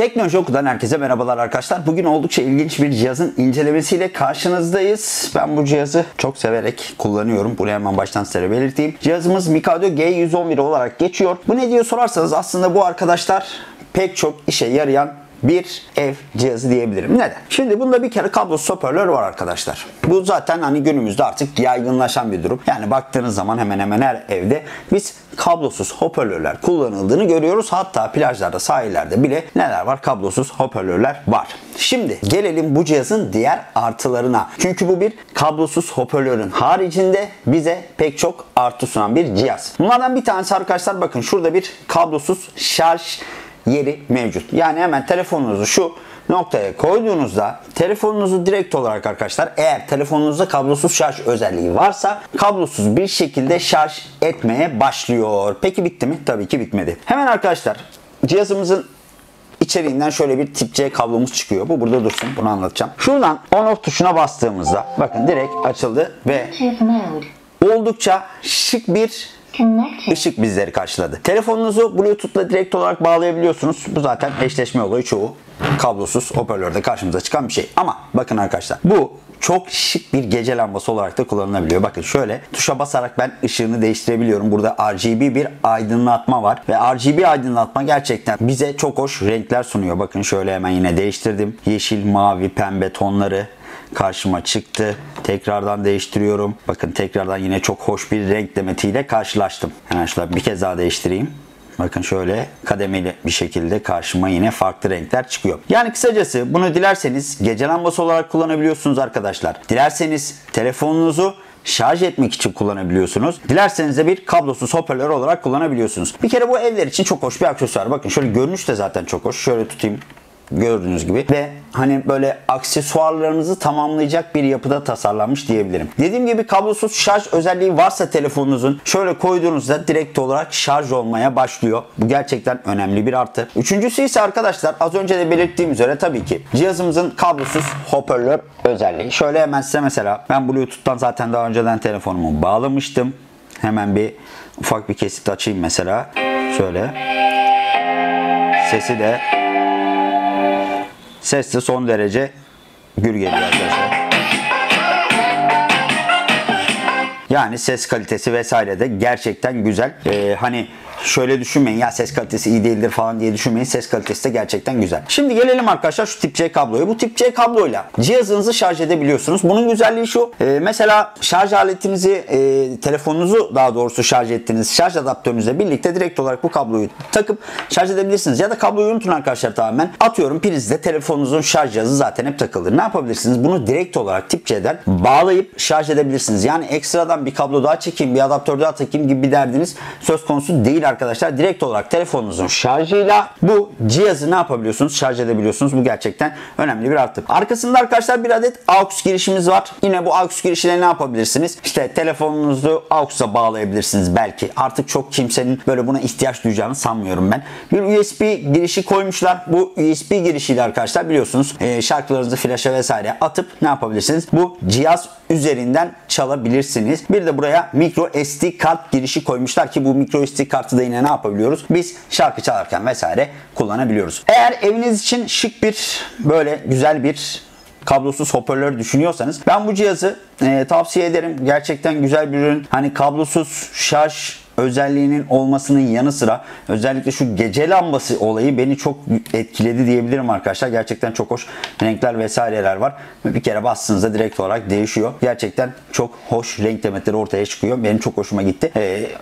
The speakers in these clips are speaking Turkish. Teknolojioku'dan herkese merhabalar arkadaşlar. Bugün oldukça ilginç bir cihazın incelemesiyle karşınızdayız. Ben bu cihazı çok severek kullanıyorum. Bunu hemen baştan size belirteyim. Cihazımız Mikado G111 olarak geçiyor. Bu ne diyor sorarsanız aslında bu arkadaşlar pek çok işe yarayan bir ev cihazı diyebilirim. Neden? Şimdi bunda bir kere kablosuz hoparlör var arkadaşlar. Bu zaten hani günümüzde artık yaygınlaşan bir durum. Yani baktığınız zaman hemen hemen her evde biz kablosuz hoparlörler kullanıldığını görüyoruz. Hatta plajlarda, sahillerde bile neler var? Kablosuz hoparlörler var. Şimdi gelelim bu cihazın diğer artılarına. Çünkü bu bir kablosuz hoparlörün haricinde bize pek çok artı sunan bir cihaz. Bunlardan bir tanesi arkadaşlar bakın şurada bir kablosuz şarj yeri mevcut. Yani hemen telefonunuzu şu noktaya koyduğunuzda telefonunuzu direkt olarak arkadaşlar eğer telefonunuzda kablosuz şarj özelliği varsa kablosuz bir şekilde şarj etmeye başlıyor. Peki bitti mi? Tabii ki bitmedi. Hemen arkadaşlar cihazımızın içeriğinden şöyle bir Tip-C kablomuz çıkıyor. Bu burada dursun. Bunu anlatacağım. Şuradan on-off tuşuna bastığımızda bakın direkt açıldı ve oldukça şık bir ışık bizleri karşıladı. Telefonunuzu Bluetooth'la direkt olarak bağlayabiliyorsunuz. Bu zaten eşleşme olayı çoğu kablosuz hoparlörde karşımıza çıkan bir şey. Ama bakın arkadaşlar bu çok şık bir gece lambası olarak da kullanılabiliyor. Bakın şöyle tuşa basarak ben ışığını değiştirebiliyorum. Burada RGB bir aydınlatma var. Ve RGB aydınlatma gerçekten bize çok hoş renkler sunuyor. Bakın şöyle hemen yine değiştirdim. Yeşil, mavi, pembe tonları karşıma çıktı. Tekrardan değiştiriyorum. Bakın tekrardan yine çok hoş bir renk demetiyle karşılaştım. Hemen şöyle bir kez daha değiştireyim. Bakın şöyle kademeli bir şekilde karşıma yine farklı renkler çıkıyor. Yani kısacası bunu dilerseniz gece lambası olarak kullanabiliyorsunuz arkadaşlar. Dilerseniz telefonunuzu şarj etmek için kullanabiliyorsunuz. Dilerseniz de bir kablosuz hoparlör olarak kullanabiliyorsunuz. Bir kere bu evler için çok hoş bir aksesuar. Bakın şöyle görünüş de zaten çok hoş. Şöyle tutayım. Gördüğünüz gibi ve hani böyle aksesuarlarınızı tamamlayacak bir yapıda tasarlanmış diyebilirim. Dediğim gibi kablosuz şarj özelliği varsa telefonunuzun şöyle koyduğunuzda direkt olarak şarj olmaya başlıyor. Bu gerçekten önemli bir artı. Üçüncüsü ise arkadaşlar az önce de belirttiğim üzere tabii ki cihazımızın kablosuz hoparlör özelliği. Şöyle hemen size mesela ben Bluetooth'tan zaten daha önceden telefonumu bağlamıştım. Hemen bir ufak bir kesit açayım mesela. Şöyle. Ses de son derece gür geliyor arkadaşlar. Yani ses kalitesi vesaire de gerçekten güzel. Hani şöyle düşünmeyin ya ses kalitesi iyi değildir falan diye düşünmeyin. Ses kalitesi de gerçekten güzel. Şimdi gelelim arkadaşlar şu Tip-C kabloya. Bu Tip-C kabloyla cihazınızı şarj edebiliyorsunuz. Bunun güzelliği şu. Mesela şarj aletinizi, telefonunuzu daha doğrusu şarj ettiğiniz şarj adaptörünüzle birlikte direkt olarak bu kabloyu takıp şarj edebilirsiniz. Ya da kabloyu unutun arkadaşlar tamamen. Atıyorum prizde telefonunuzun şarj cihazı zaten hep takılır. Ne yapabilirsiniz? Bunu direkt olarak Tip-C'den bağlayıp şarj edebilirsiniz. Yani ekstradan bir kablo daha çekeyim, bir adaptör daha takayım gibi bir derdiniz söz konusu değil arkadaşlar. Direkt olarak telefonunuzun şarjıyla bu cihazı ne yapabiliyorsunuz? Şarj edebiliyorsunuz. Bu gerçekten önemli bir artı. Arkasında arkadaşlar bir adet AUX girişimiz var. Yine bu AUX girişine ne yapabilirsiniz? İşte telefonunuzu AUX'a bağlayabilirsiniz belki. Artık çok kimsenin böyle buna ihtiyaç duyacağını sanmıyorum ben. Bir USB girişi koymuşlar. Bu USB girişiyle arkadaşlar biliyorsunuz şarkılarınızı flaşa vesaire atıp ne yapabilirsiniz? Bu cihaz üzerinden çalabilirsiniz. Bir de buraya micro SD kart girişi koymuşlar ki bu micro SD kart da yine ne yapabiliyoruz? Biz şarkı çalarken vesaire kullanabiliyoruz. Eğer eviniz için şık bir böyle güzel bir kablosuz hoparlör düşünüyorsanız ben bu cihazı tavsiye ederim. Gerçekten güzel bir ürün. Hani kablosuz şarj özelliğinin olmasının yanı sıra özellikle şu gece lambası olayı beni çok etkiledi diyebilirim arkadaşlar. Gerçekten çok hoş renkler vesaireler var. Bir kere bastığınızda direkt olarak değişiyor. Gerçekten çok hoş renk demetleri ortaya çıkıyor. Benim çok hoşuma gitti.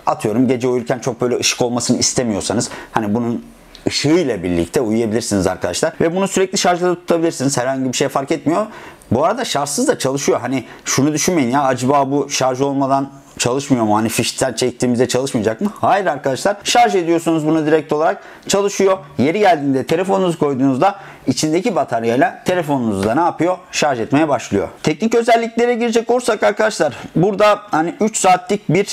Atıyorum gece uyurken çok böyle ışık olmasını istemiyorsanız hani bunun ışığıyla birlikte uyuyabilirsiniz arkadaşlar. Ve bunu sürekli şarjda tutabilirsiniz. Herhangi bir şey fark etmiyor. Bu arada şarjsız da çalışıyor. Hani şunu düşünmeyin ya acaba bu şarj olmadan çalışmıyor mu? Hani fişten çektiğimizde çalışmayacak mı? Hayır arkadaşlar. Şarj ediyorsunuz bunu direkt olarak. Çalışıyor. Yeri geldiğinde telefonunuzu koyduğunuzda içindeki bataryayla telefonunuzu da ne yapıyor? Şarj etmeye başlıyor. Teknik özelliklere girecek olursak arkadaşlar burada hani 3 saatlik bir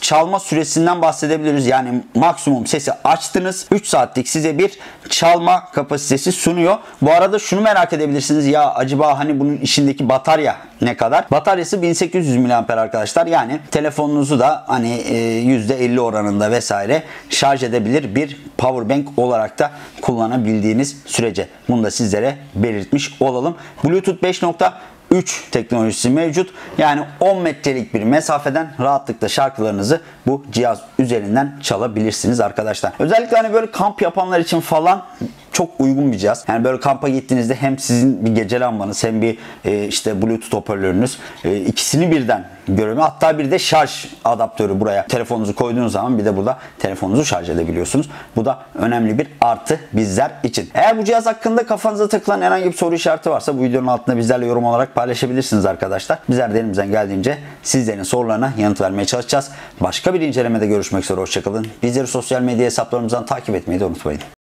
çalma süresinden bahsedebiliriz. Yani maksimum sesi açtınız. 3 saatlik size bir çalma kapasitesi sunuyor. Bu arada şunu merak edebilirsiniz. Ya acaba hani bunun içindeki batarya ne kadar? Bataryası 1800 mAh arkadaşlar. Yani telefonunuzu da hani %50 oranında vesaire şarj edebilir bir power bank olarak da kullanabildiğiniz sürece. Bunu da sizlere belirtmiş olalım. Bluetooth 5.3 teknolojisi mevcut. Yani 10 metrelik bir mesafeden rahatlıkla şarkılarınızı bu cihaz üzerinden çalabilirsiniz arkadaşlar. Özellikle hani böyle kamp yapanlar için falan çok uygun bir cihaz. Yani böyle kampa gittiğinizde hem sizin bir gece lambanız hem bir işte Bluetooth hoparlörünüz ikisini birden görüyor. Hatta bir de şarj adaptörü buraya telefonunuzu koyduğunuz zaman bir de burada telefonunuzu şarj edebiliyorsunuz. Bu da önemli bir artı bizler için. Eğer bu cihaz hakkında kafanıza takılan herhangi bir soru işareti varsa bu videonun altında bizlerle yorum olarak paylaşabilirsiniz arkadaşlar. Bizler de elimizden geldiğince sizlerin sorularına yanıt vermeye çalışacağız. Başka bir incelemede görüşmek üzere. Hoşçakalın. Bizleri sosyal medya hesaplarımızdan takip etmeyi de unutmayın.